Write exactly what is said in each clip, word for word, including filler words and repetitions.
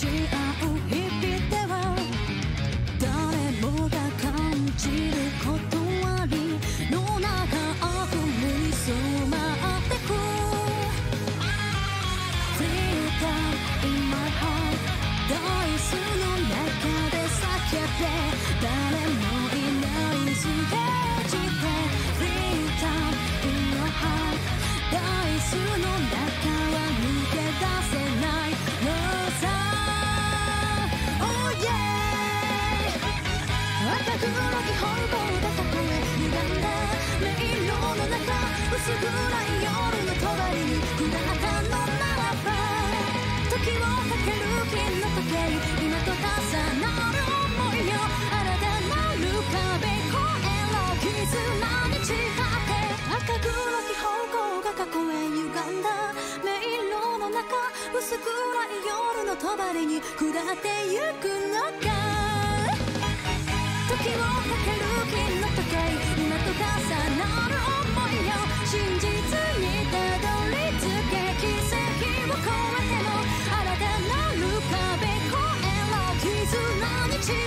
し合う日々では誰もが感じる断りの中あふれに染まってく Feel down in my heart ドイツの中で叫べ誰もいないステージで Feel down in my heart ドイツの中は抜け出せない黒き本望でそこへ歪んだ迷路の中薄暗い夜の隣に砕かたのならば時をかける金の時計今と重なる想いよ新たなる壁越えろ絆に誓って赤黒き本望が過去へ歪んだ迷路の中薄暗い夜の隣に砕ってゆくのか時をかける金の時計今と重なる想いよ真実にたどり着け奇跡を超えても新たなる壁越えろ絆に誓って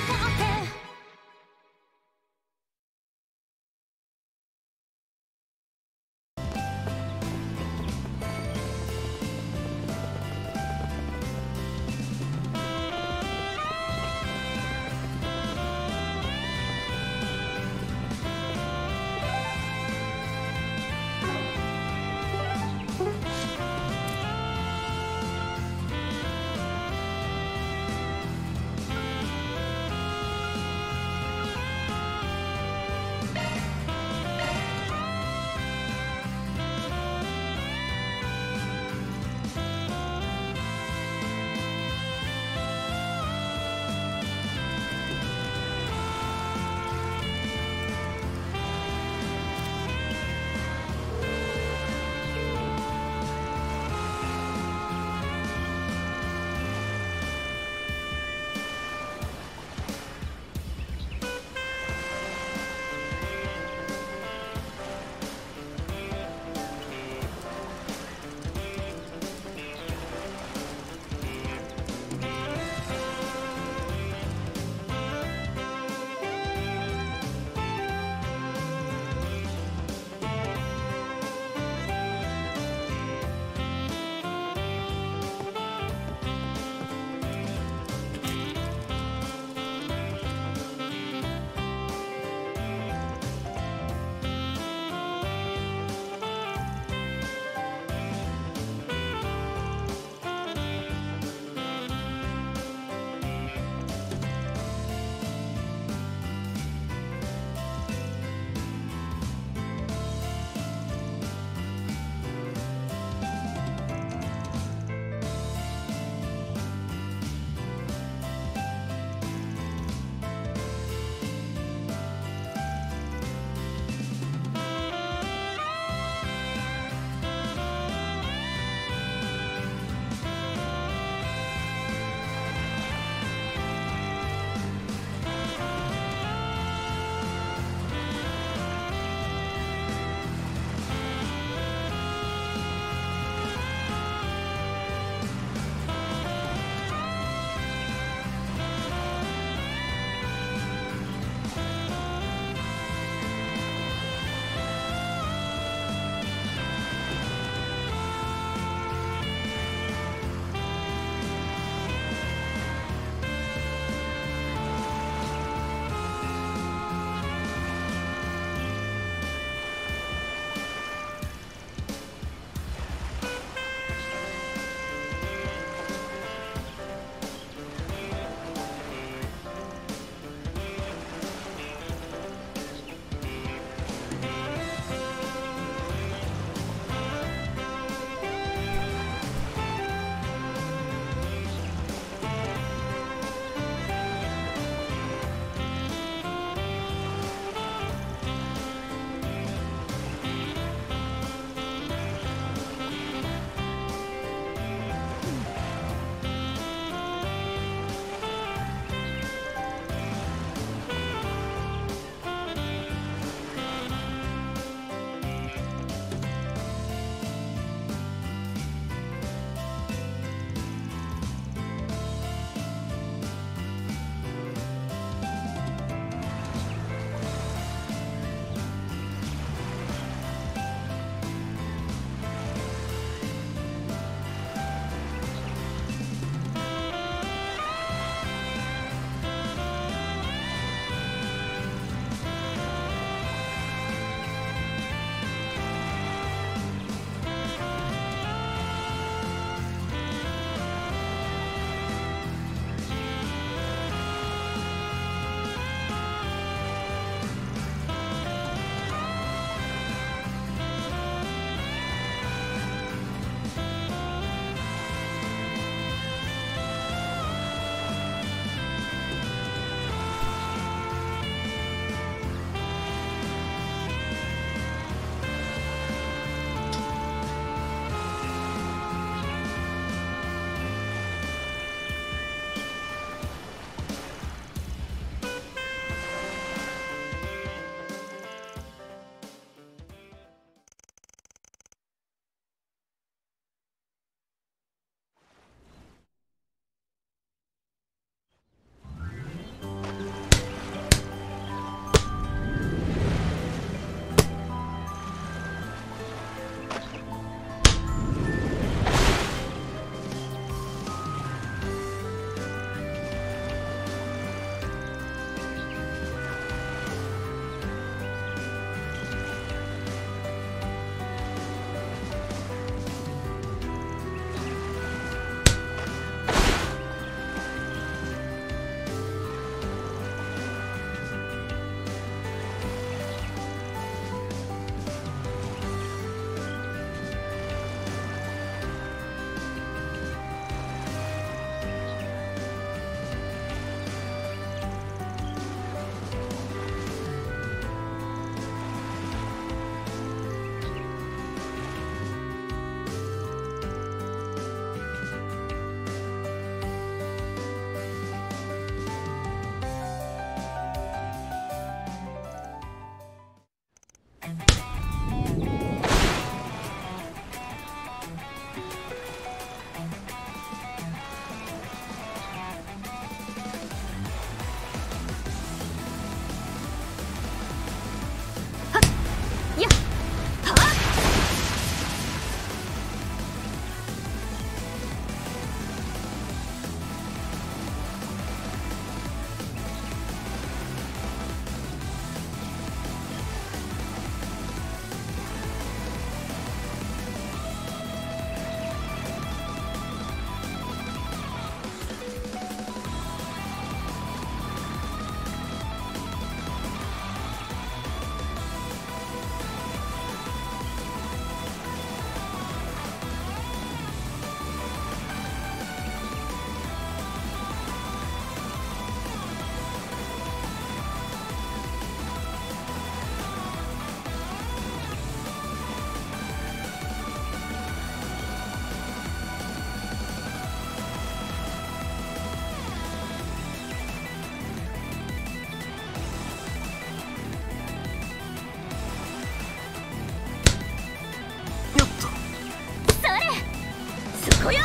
こよ。い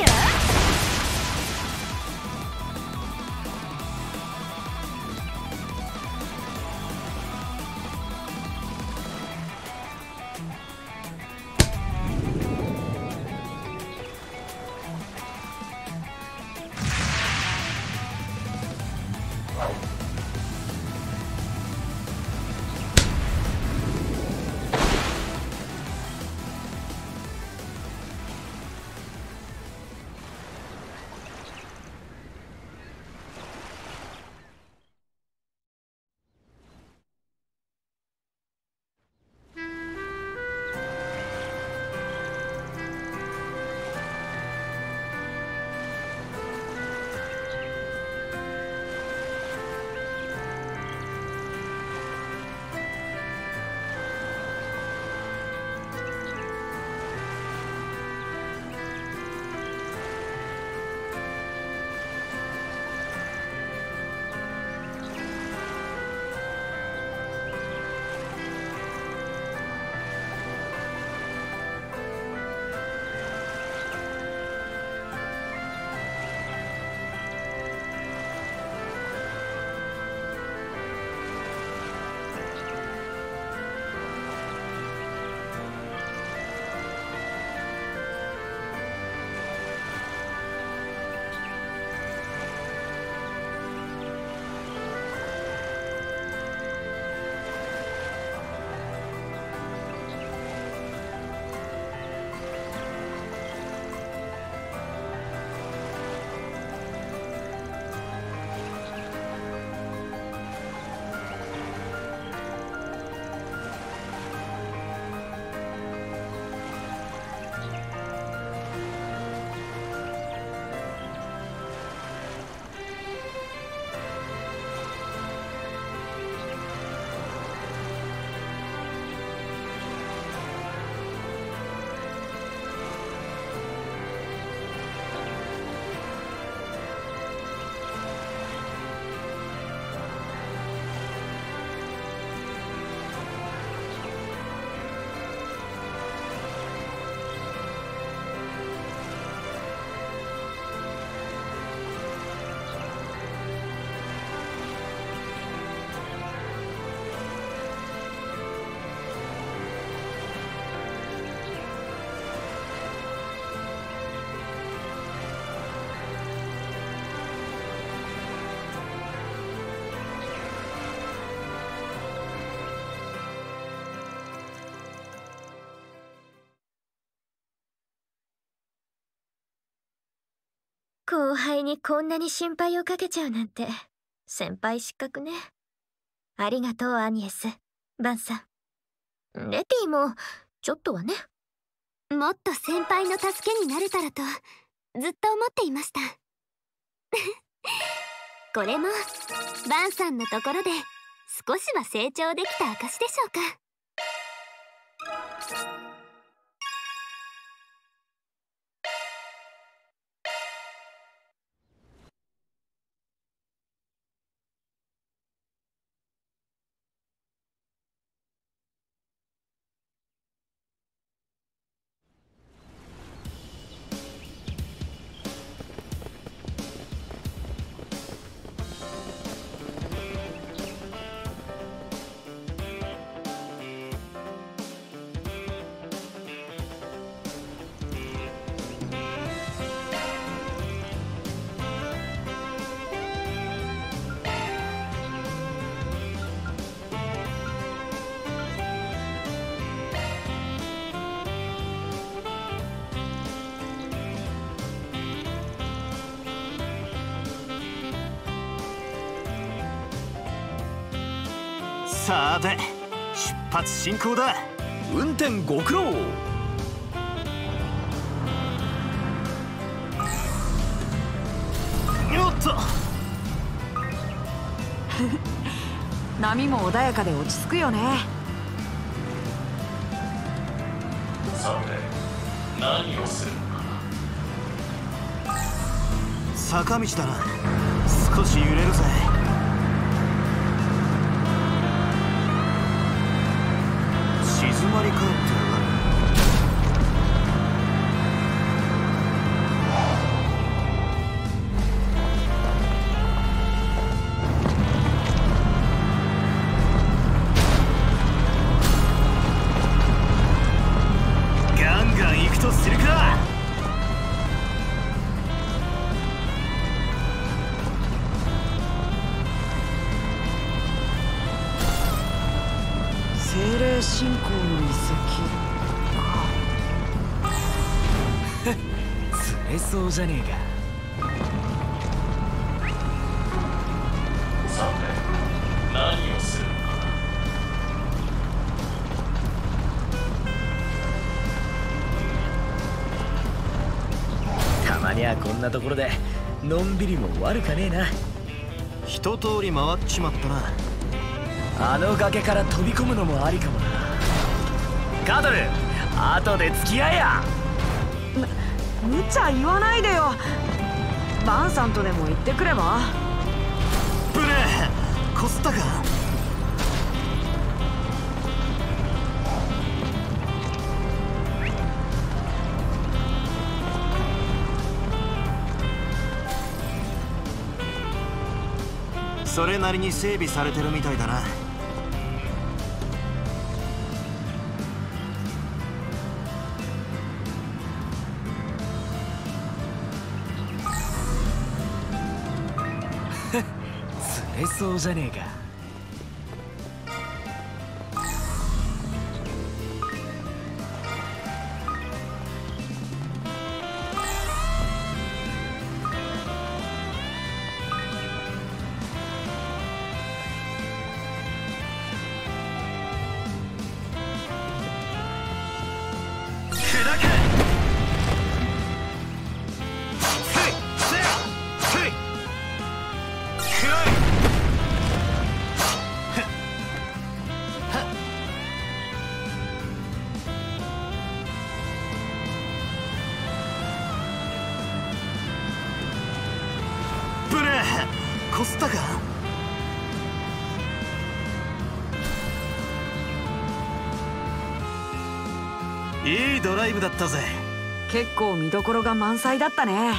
や後輩にこんなに心配をかけちゃうなんて、先輩失格ね。ありがとうアニエス、バンさん。レティもちょっとはね。もっと先輩の助けになれたらとずっと思っていましたこれもバンさんのところで少しは成長できた証でしょうか。さて、出発進行だ。運転ご苦労。よっと波も穏やかで落ち着くよね。さて、何をするのかな。坂道だな。少し揺れるぜ。静まり返ってる。遺跡釣れそうじゃねえか。さて何をする。たまにはこんなところでのんびりも悪かねえな。一通り回っちまったな。あの崖から飛び込むのもありかもな。カドル、後で付き合えや。む、無茶言わないでよ。バンさんとでも行ってくれば。ブレー、こすったか。それなりに整備されてるみたいだな。そうじゃねえか。砕け！こすったか。いいドライブだったぜ。結構見どころが満載だったね。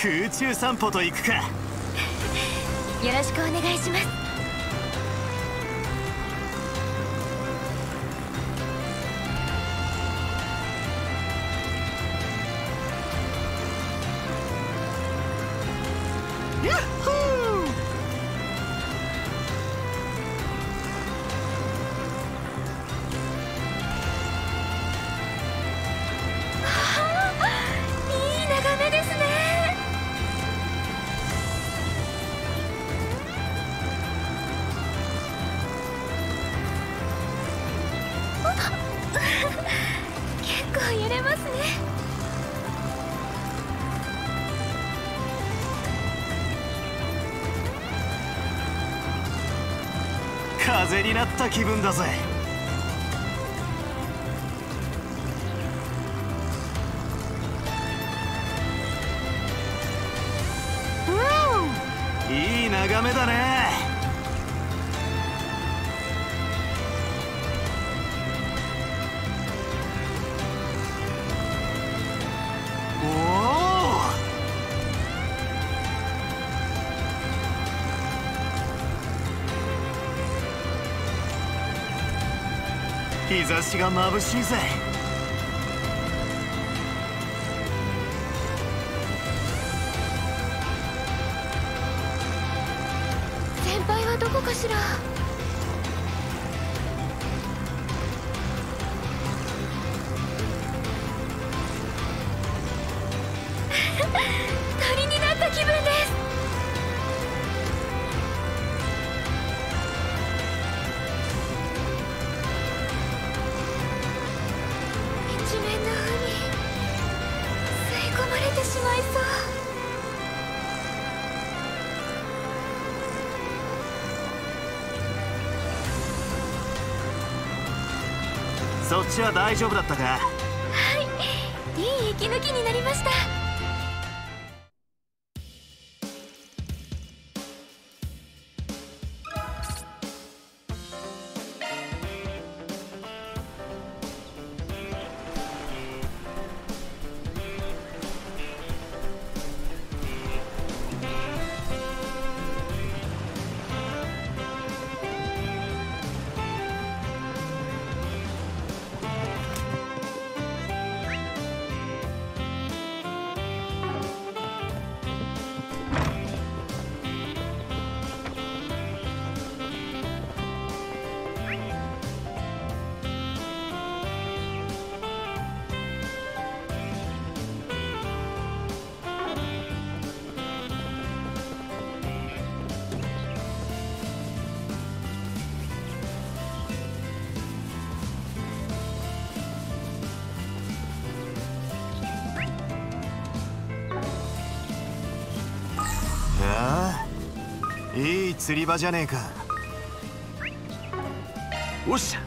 空中散歩と行くか。よろしくお願いします。やっほー。いい眺めですね。風になった気分だぜ。うん、いい眺めだね。おお。日差しが眩しいぜ。先輩はどこかしら。鳥になった気分です。そっちは大丈夫だったか。はい、いい息抜きになりました。いい釣り場じゃねえか。おっしゃ、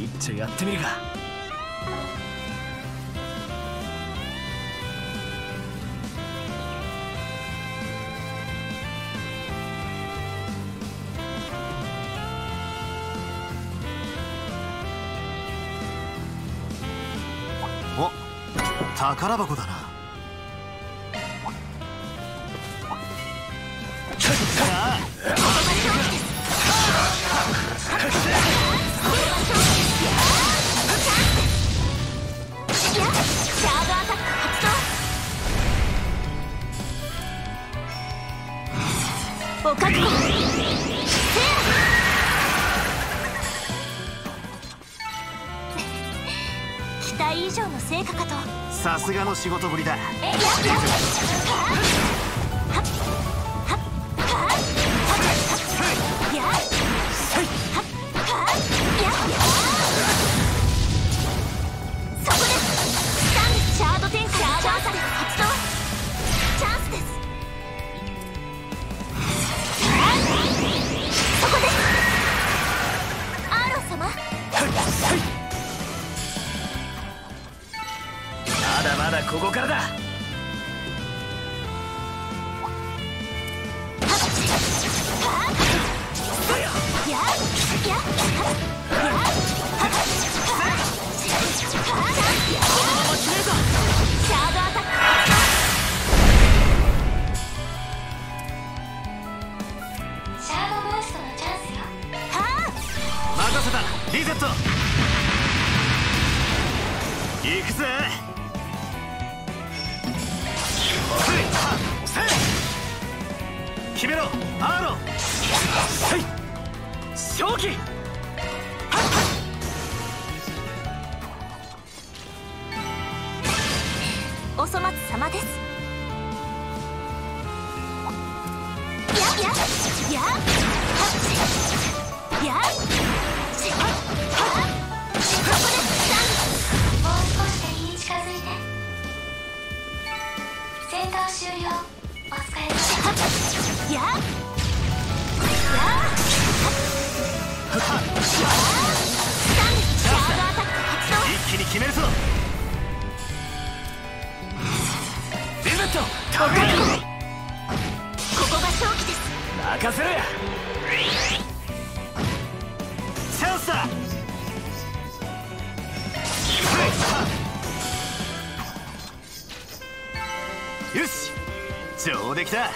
いっちょやってみるか。お、宝箱だな。お覚悟。期待以上の成果かと。さすがの仕事ぶりだ。ここからだ。はっ、任せた。リセット。行くぜ。決めろ、アーロン。はい、勝機。お粗末様です。やややややもう少し敵に近づいて。戦闘終了。お疲れ様です。やっ一気に決めるぞ。リセット。ここが勝機です。任せろや。チャンスだ。よし、上出来だ。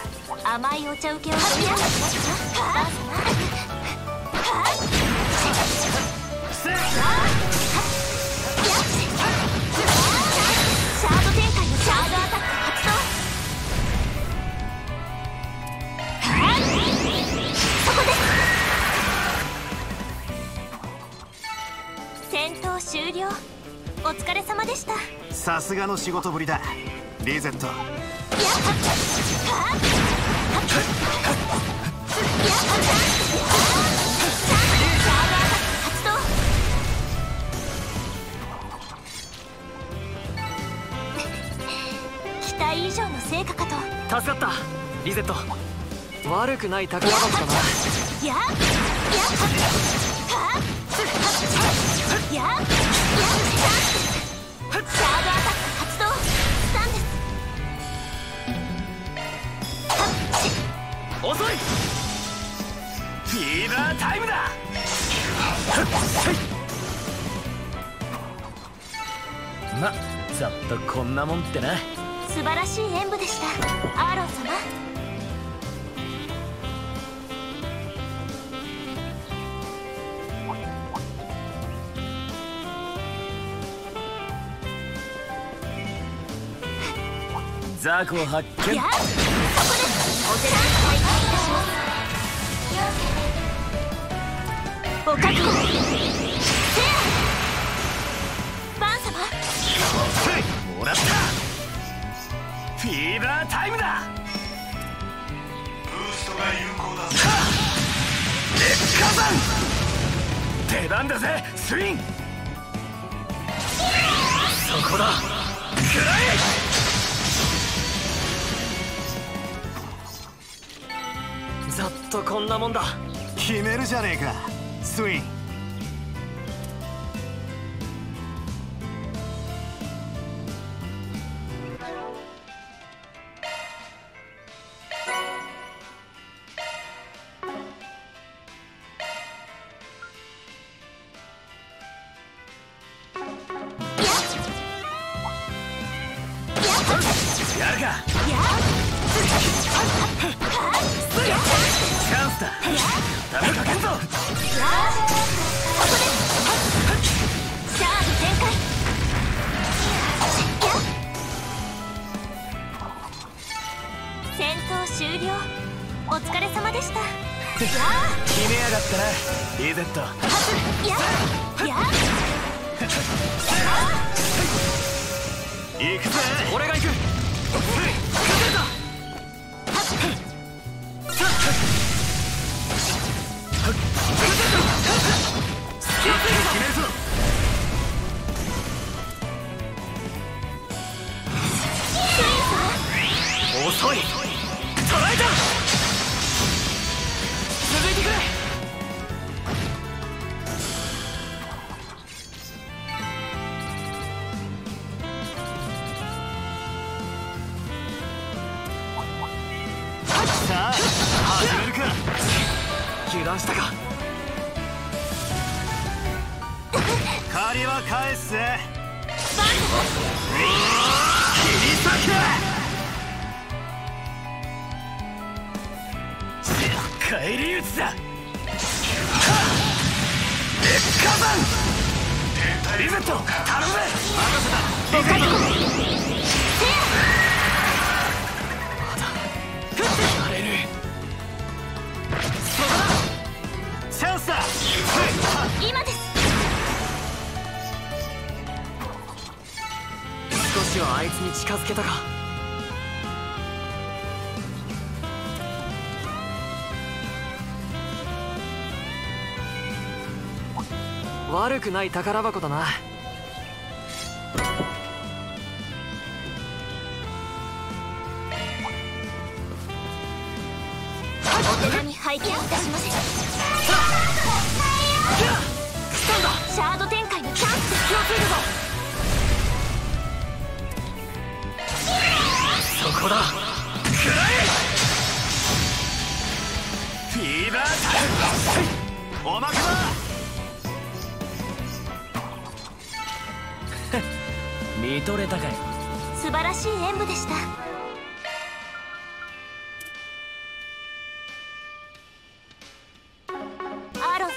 甘いお茶受けを。終了。お疲れ様でした。さすがの仕事ぶりだ、リゼット。やっ期待以上の成果かと。助かったリゼット、悪くない宝箱だな。ややっ遅い！フィーバータイムだ！ま、ざっとこんなもんってな。素晴らしい演舞でした、アーロン様。ザコ発見！やっ！そこです！お寺！おかきせやバン様もらった。フィーバータイムだ。ブーストが有効だ。レッカーさん出番だぜ。スインそこだ。くらえざっとこんなもんだ。決めるじゃねえかスイン。やるか。チャンスだ。ダメかけんぞ。戦闘終了。お疲れ様でした。決めやがったなリゼット。行くぜ。俺が行く。遅い。捉えた。続いてくれ。さあ始めるか。油断したか。借りは返すぜ。切り裂け。返り討ちだ。リゼット頼むぜ。任せた。まだやれる。チャンスだ。今です。少しはあいつに近づけたか。悪くない宝箱だな。お手紙拝見いたします。シャード展開のチャンス。気をつけるぞ。そこだ。くらえ。フィーバータイム。おまけだ。見とれたかい。素晴らしい演舞でした。アーロン様。